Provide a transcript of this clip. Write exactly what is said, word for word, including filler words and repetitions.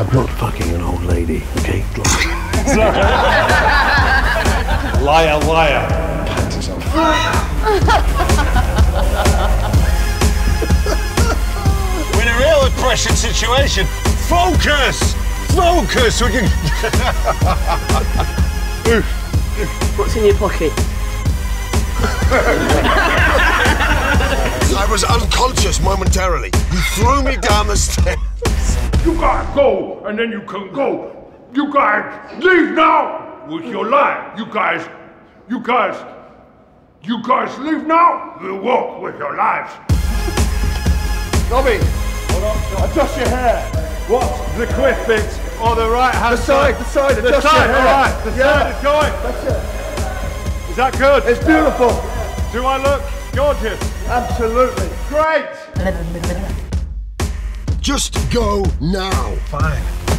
I'm not fucking an old lady, okay? Liar, liar. Pants yourself. We're in a real depression situation. Focus! Focus! We can... What's in your pocket? I was unconscious momentarily. You threw me down the stairs. You gotta go, and then you can go. You guys, leave now with your life. You guys, you guys, you guys leave now. We'll walk with your lives. Robbie, adjust your hair. What? The quick bits or the right hand side? The side, the side, adjust your hair. Right, the yeah. side, the joint. Is that good? It's beautiful. Do I look gorgeous? Absolutely. Great. Just go now. Fine.